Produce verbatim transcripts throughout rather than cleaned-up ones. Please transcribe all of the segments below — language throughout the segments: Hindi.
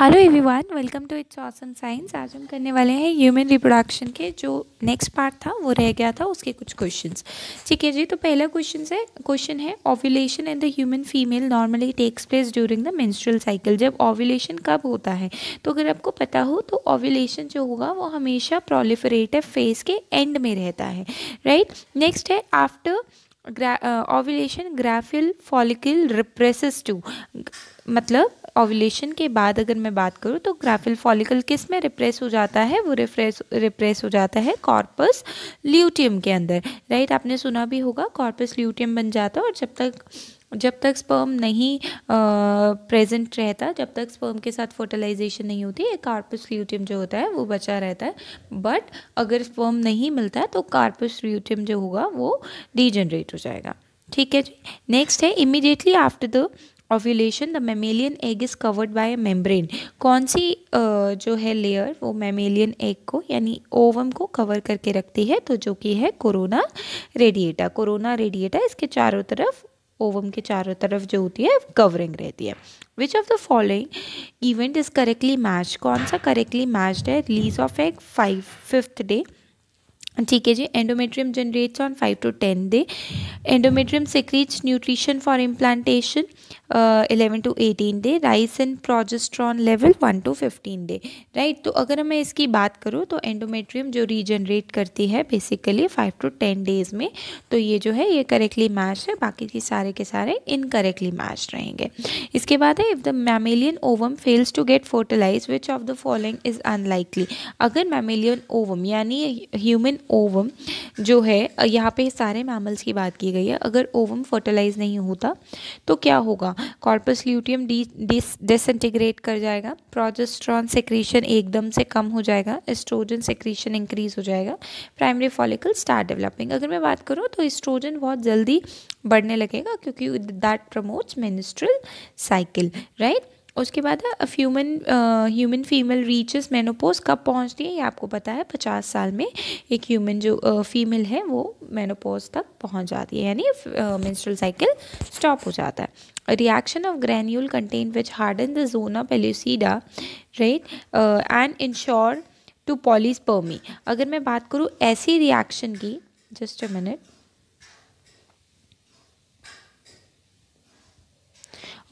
Hello everyone, welcome to it's awesome science. आज हम करने वाले हैं ह्यूमन रिप्रोडक्शन के जो नेक्स्ट पार्ट था वो रह गया था, उसके कुछ क्वेश्चंस। ठीक है जी। तो पहला क्वेश्चन है क्वेश्चन है ovulation in the human female normally takes place during the menstrual cycle. जब ओव्यूलेशन कब होता है? तो अगर आपको पता हो तो ओव्यूलेशन जो होगा वो हमेशा प्रोलिफरेटिव फेज के एंड में रहता है, राइट। नेक्स्ट है after ovulation graafian follicle represses to, मतलब ओव्यूलेशन के बाद अगर मैं बात करूँ तो ग्राफिल फॉलिकल किस में रिप्रेस हो जाता है? वो रिप्रेस रिप्रेस हो जाता है कॉर्पस ल्यूटियम के अंदर, राइट। आपने सुना भी होगा कॉर्पस ल्यूटियम बन जाता है, और जब तक जब तक स्पर्म नहीं प्रेजेंट रहता, जब तक स्पर्म के साथ फर्टिलाइजेशन नहीं होती, ये कार्पस ल्यूटियम जो होता है वो बचा रहता है। बट अगर स्पर्म नहीं मिलता तो कार्पस ल्यूटियम जो होगा वो डीजनरेट हो जाएगा। ठीक है जी। नेक्स्ट है immediately after the ovulation the mammalian egg is covered by a membrane. कौन सी uh, जो है लेयर वो मैमेलियन एग को यानी ओवम को कवर करके रखती है? तो जो कि है कोरोना रेडिएटा। कोरोना रेडिएटा इसके चारों तरफ, ओवम के चारों तरफ जो होती है कवरिंग रहती है। Which of the following event is correctly match? कौन सा करेक्टली मैच्ड है? Release of egg five fifth day, ठीक है जी। Endometrium generates on five to ten day. Endometrium secretes nutrition for implantation eleven to eighteen day. Rise and progesterone level one to fifteen day, right. तो अगर मैं इसकी बात करूँ तो एंडोमेट्रियम जो रीजनरेट करती है basically five to ten days में, तो ये जो है ये करेक्टली मैच है, बाकी के सारे के सारे इनकरेक्टली मैच रहेंगे। इसके बाद है if the mammalian ovum fails to get fertilise which of the following is unlikely. अगर मैमेलियन ओवम यानी ह्यूमन ओवम जो है, यहाँ पे सारे मैमल्स की बात की गई है, अगर ओवम फर्टिलाइज नहीं होता तो क्या होगा? कॉर्पस ल्यूटियम डिसइंटीग्रेट कर जाएगा, प्रोजेस्ट्रॉन सेक्रीशन एकदम से कम हो जाएगा, एस्ट्रोजन सेक्रीशन इंक्रीज हो जाएगा, प्राइमरी फॉलिकल स्टार्ट डेवलपिंग। अगर मैं बात करूँ तो एस्ट्रोजन बहुत जल्दी बढ़ने लगेगा क्योंकि that promotes menstrual cycle, right. उसके बाद human human female reaches menopause. कब पहुंचती है ये आपको पता है, पचास साल में एक ह्यूमन जो फीमेल uh, है वो मेनोपोज तक पहुंच जाती है, यानी मेंस्ट्रुअल साइकिल स्टॉप हो जाता है। Reaction of granule content which harden the zona pellucida, right, and ensure to polyspermy. अगर मैं बात करूँ ऐसी रिएक्शन की, just a minute,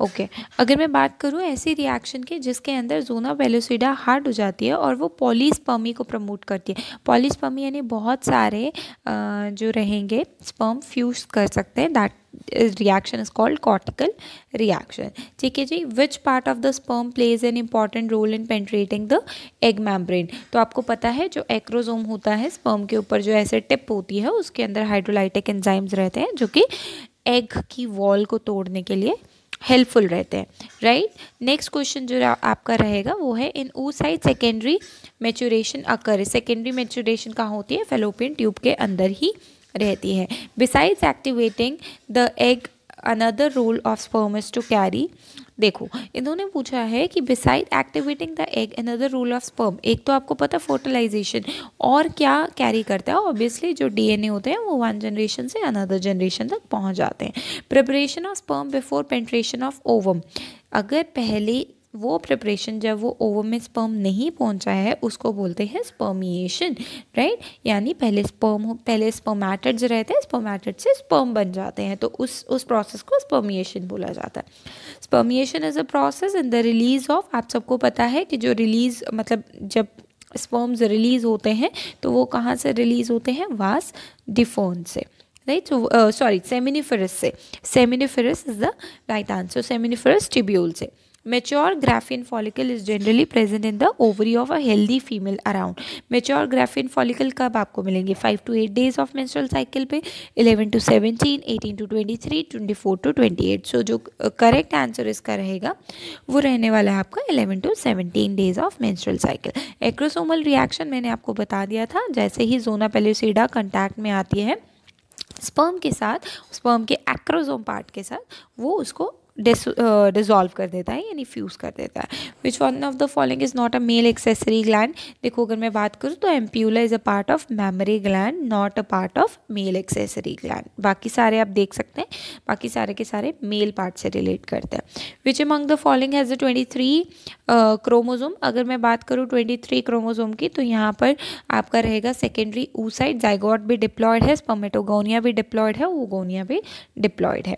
okay okay. अगर मैं बात करूँ ऐसी रिएक्शन की जिसके अंदर ज़ोना पेल्यूसिडा हार्ड हो जाती है और वो पॉलीस्पर्मी को प्रमोट करती है। पॉलीस्पर्मी यानी बहुत सारे जो रहेंगे स्पर्म फ्यूज कर सकते हैं, that reaction is called cortical reaction. ठीक है जी। Which part of the sperm plays an important role in penetrating the egg membrane? तो आपको पता है जो एक्रोसोम होता है स्पर्म के ऊपर जो ऐसे टिप होती है, उसके अंदर हाइड्रोलाइटिक एंजाइम्स रहते हैं जो कि एग की वॉल को तोड़ने के लिए हेल्पफुल रहते हैं, राइट। नेक्स्ट क्वेश्चन जो आपका रहेगा वो है इन ऊ side secondary maturation occur. Secondary maturation कहाँ होती है? फेलोपियन ट्यूब के अंदर ही रहती है। Besides activating the egg another role of sperm is to carry. देखो इन्होंने पूछा है कि beside activating the egg another role of sperm, एक तो आपको पता फर्टिलाइजेशन, और क्या कैरी करता है? ऑब्वियसली जो डीएनए होते हैं वो वन जनरेशन से अनदर जनरेशन तक पहुंच जाते हैं। Preparation of sperm before penetration of ovum. अगर पहले वो प्रिपरेशन जब वो ओवम में स्पर्म नहीं पहुंचा है उसको बोलते हैं स्पर्मिएशन, राइट। यानी पहले स्पर्म पहले स्पर्मैटिड्स रहते हैं, स्पर्मैटिड से स्पर्म बन जाते हैं, तो उस उस प्रोसेस को स्पर्मिएशन बोला जाता है। Spermiation is a process in the release of, आप सबको पता है कि जो रिलीज मतलब जब स्पर्म्स रिलीज होते हैं तो वो कहाँ से रिलीज होते हैं? वास डिफोन से, राइट। सो सॉरी सेमिनिफेरस से। Seminiferous is the right answer, seminiferous tubule से। Mature graphene follicle is generally present in the ovary of a healthy female around. Mature graphene follicle कब आपको मिलेंगे? Five to eight days of menstrual cycle पे, eleven to seventeen, eighteen to twenty three, twenty four to twenty eight. So जो correct answer इसका रहेगा वो रहने वाला है आपका eleven to seventeen days of menstrual cycle. Acrosomal reaction मैंने आपको बता दिया था, जैसे ही zona pellucida contact में आती है sperm के साथ, sperm के acrosome part के साथ, वो उसको डिसॉल्व कर देता है यानी फ्यूज़ कर देता है। Which one of the following is not a male accessory gland? देखो अगर मैं बात करूँ तो ampulla is a part of mammary gland, not a part of male accessory gland. बाकी सारे आप देख सकते हैं, बाकी सारे के सारे मेल पार्ट से रिलेट करते हैं। Which among the following has a twenty three chromosome, अगर मैं बात करूँ तेईस क्रोमोसोम की, तो यहाँ पर आपका रहेगा सेकेंडरी oocyte, जाइगोट भी डिप्लॉयड है, स्पर्मेटोगोनिया भी डिप्लॉयड है, ओगोनिया भी डिप्लॉयड है,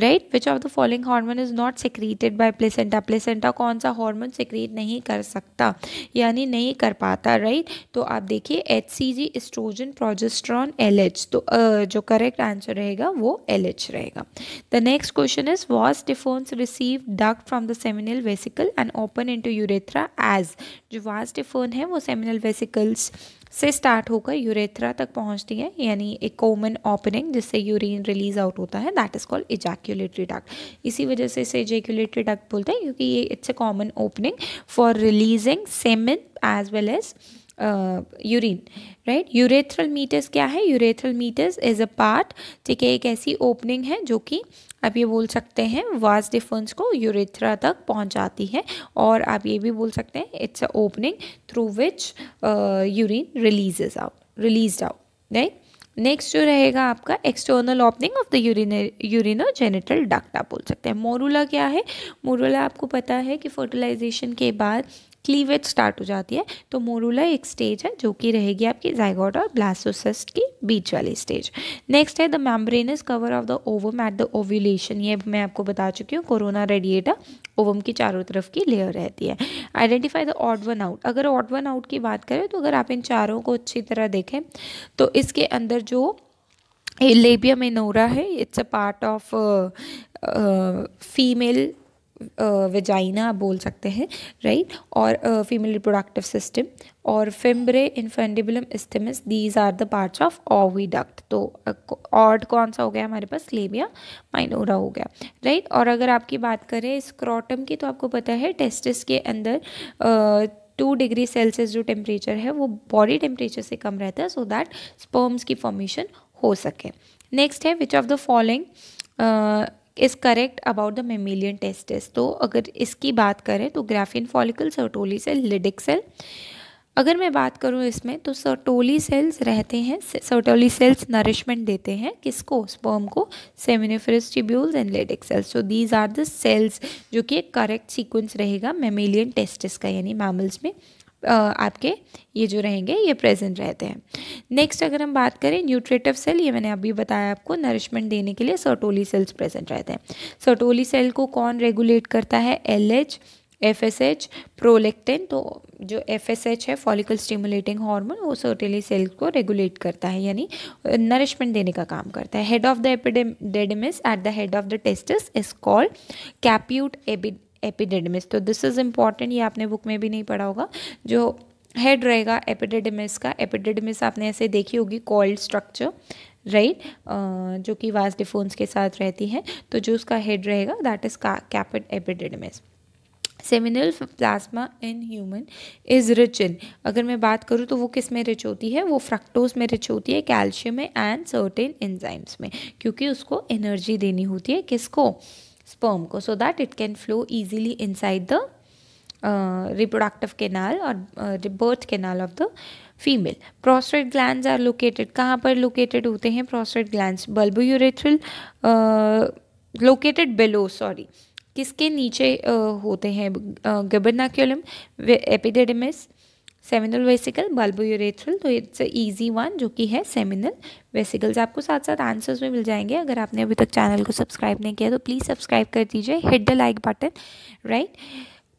right. Which of the following hormone is not secreted by placenta, placenta कौन सा हार्मोन सिक्रीट नहीं कर सकता यानी नहीं कर पाता, राइट। तो आप देखिए H C G, estrogen, progesterone, L H, तो जो करेक्ट आंसर रहेगा वो एल एच रहेगा। The next question is vas deferens receive duct from the seminal vesicle and open into urethra as, जो वास डिफोन है वो सेमिनल वेसिकल्स से स्टार्ट होकर यूरेथ्रा तक पहुंचती है, यानी एक कॉमन ओपनिंग जिससे यूरिन रिलीज आउट होता है, that is called ejaculatory duct. इसी वजह से इसे इजैक्युलेटरी डक्ट बोलते हैं क्योंकि ये it's a common opening for releasing semen as well as urine, right. Urethral meatus क्या है? Urethral meatus is a part, ठीक है, एक ऐसी ओपनिंग है जो कि आप ये बोल सकते हैं वास डिफेंस को यूरेथ्रा तक पहुंचाती है, और आप ये भी बोल सकते हैं it's a opening through which urine releases out, release out, right. Next जो रहेगा आपका external opening of the urinogenital duct आप बोल सकते हैं। मोरूला क्या है? मोरूला आपको पता है कि फर्टिलाइजेशन के बाद क्लीवेज स्टार्ट हो जाती है, तो मोरूला एक स्टेज है जो कि रहेगी आपकी जाइगोट और ब्लास्टोसिस्ट की बीच वाली स्टेज। नेक्स्ट है the membranous cover of the ovum at the ovulation, ये मैं आपको बता चुकी हूँ, कोरोना रेडिएटा ओवम की चारों तरफ की लेयर रहती है। Identify the odd one out, अगर ऑड वन आउट की बात करें तो अगर आप इन चारों को अच्छी तरह देखें तो इसके अंदर जो लेबिया मेनोरा है it's a part of female vagina आप बोल सकते हैं, राइट, और फीमेल रिप्रोडक्टिव सिस्टम, और fimbriae, infundibulum, isthmus, these are the parts of oviduct. तो ऑड कौन सा हो गया हमारे पास? लेबिया माइनोरा हो गया, राइट। और अगर आपकी बात करें स्क्रॉटम की, तो आपको पता है टेस्टिस के अंदर uh, टू डिग्री सेल्सियस जो टेम्परेचर है वो बॉडी टेम्परेचर से कम रहता है, सो दैट स्पर्म्स की फॉर्मेशन हो सके। नेक्स्ट है which of the following is correct about the mammalian testis, तो अगर इसकी बात करें तो graafian follicle, Sertoli cell, Leydig cell. अगर मैं बात करूं इसमें तो सर्टोली सेल्स रहते हैं, सर्टोली सेल्स नरिशमेंट देते हैं किसको? स्पर्म को, seminiferous tubules and Leydig cells. So these are the cells जो कि एक करेक्ट सीक्वेंस रहेगा मेमिलियन टेस्टिस का, यानी मैमल्स में आपके ये जो रहेंगे ये प्रेजेंट रहते हैं। नेक्स्ट अगर हम बात करें न्यूट्रेटिव सेल, ये मैंने अभी बताया आपको, नरिशमेंट देने के लिए सर्टोली सेल्स प्रेजेंट रहते हैं। सर्टोली सेल को कौन रेगुलेट करता है? एलएच, एफएसएच, प्रोलेक्टिन, तो जो एफएसएच है फॉलिकल स्टिमुलेटिंग हार्मोन वो सर्टोली सेल को रेगुलेट करता है, यानी नरिशमेंट देने का काम करता है। Head of the epididymis at the head of the testis is called caput epid epididymis, तो दिस इज़ इम्पॉर्टेंट, ये आपने बुक में भी नहीं पढ़ा होगा। जो हेड रहेगा एपिडेडमिस का, एपिडेडमिस आपने ऐसे देखी होगी कॉइल्ड स्ट्रक्चर, राइट, जो कि वास डिफोन्स के साथ रहती है, तो जो उसका हेड रहेगा that is caput epididymis. Seminal plasma in human is rich in, अगर मैं बात करूँ तो वो किस में रिच होती है? वो फ्रक्टोज में रिच होती है, कैल्शियम में एंड सर्टेन एंजाइम्स में, क्योंकि उसको एनर्जी देनी होती है किसको? स्पर्म को, so that it can flow easily inside the reproductive canal और birth canal of the female. Prostate glands are located, कहाँ पर लोकेटेड होते हैं prostate glands? Bulbourethral located below, sorry, किसके नीचे uh, होते हैं? Gubernaculum, epididymis, seminal vesicle, bulbourethral, तो इट्स अ ईजी वन जो कि है सेमिनल वेसिकल्स। आपको साथ साथ आंसर्स में मिल जाएंगे। अगर आपने अभी तक चैनल को सब्सक्राइब नहीं किया तो प्लीज़ सब्सक्राइब कर दीजिए, hit the like button, right.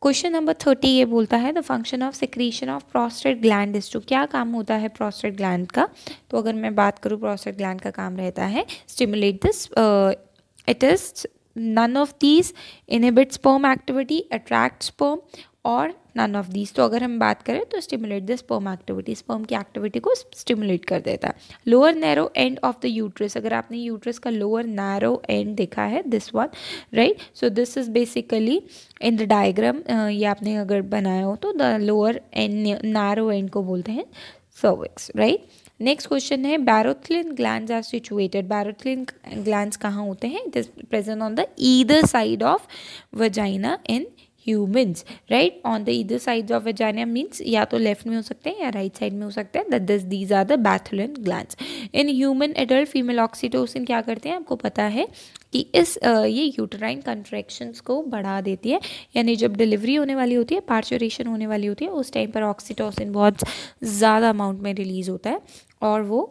Question number thirty ये बोलता है the function of secretion of prostate gland is, तो क्या काम होता है प्रोस्टेट ग्लैंड का? तो अगर मैं बात करूँ प्रोस्टेट ग्लैंड का काम रहता है stimulate this, it is none of these, inhibit sperm activity, attract sperm, और नन ऑफ दीज। तो अगर हम बात करें तो stimulate the sperm activity, sperm की एक्टिविटी को स्टिमुलेट कर देता है। Lower narrow end of the uterus, अगर आपने यूट्रस का लोअर नैरो एंड देखा है this one, right, so this is basically in the diagram, ये आपने अगर बनाया हो तो the lower end narrow end को बोलते हैं सर्विक्स, राइट। नेक्स्ट क्वेश्चन है बैरोथिलियन ग्लैंड्स आर सिचुएटेड, बैरोथिलियन ग्लैंड्स कहाँ होते हैं? It is present on the either side of vagina in humans, right, on the either side of vagina means या तो लेफ्ट में हो सकते हैं या राइट साइड में हो सकते हैं, that these are the Bartholin glands. In human adult female oxytocin क्या करते हैं? आपको पता है कि इस ये यूटराइन कंट्रैक्शंस को बढ़ा देती है, यानी जब डिलीवरी होने वाली होती है, पार्चुरेशन होने वाली होती है, उस टाइम पर ऑक्सीटोसिन बहुत ज़्यादा अमाउंट में रिलीज़ होता है और वो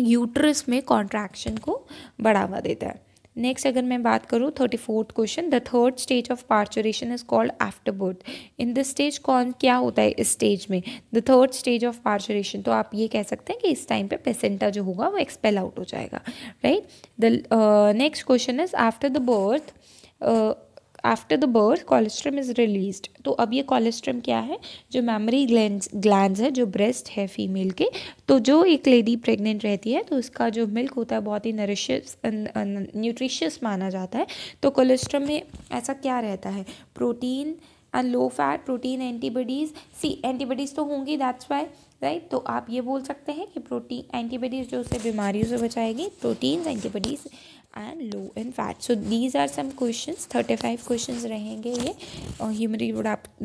यूट्रस में कॉन्ट्रैक्शन को बढ़ावा देता है। नेक्स्ट अगर मैं बात करूँ thirty fourth question, the third stage of parturition is called after birth. In this stage कौन क्या होता है इस स्टेज में, the third stage of parturition, तो आप ये कह सकते हैं कि इस टाइम पे प्लेसेंटा जो होगा वो एक्सपेल आउट हो जाएगा, right. The next question is after the birth, after the birth colostrum is released. तो अब ये कोलेस्ट्रम क्या है, जो मेमरी ग्लैंड्स ग्लैंड्स है जो ब्रेस्ट है फीमेल के। तो जो एक लेडी प्रेग्नेंट रहती है तो इसका जो मिल्क होता है बहुत ही नरिशियस न्यूट्रिशियस माना जाता है। तो कोलेस्ट्रम में ऐसा क्या रहता है, protein and low fat, protein antibodies, see antibodies तो होंगी, दैट्स वाई, राइट। तो आप ये बोल सकते हैं कि प्रोटीन एंटीबॉडीज़ जो उसे बीमारियों से बचाएगी, proteins antibodies and low in fat. So these are some questions, thirty-five questions रहेंगे ये human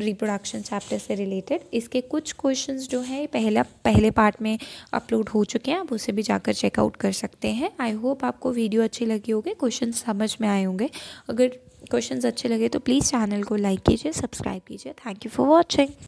reproduction chapter से related। इसके कुछ questions जो हैं पहला पहले part में upload हो चुके हैं, आप उसे भी जाकर checkout कर सकते हैं। I hope आपको video अच्छी लगी होगी, questions समझ में आए होंगे। अगर questions अच्छे लगे तो please चैनल को like कीजिए, subscribe कीजिए। Thank you for watching।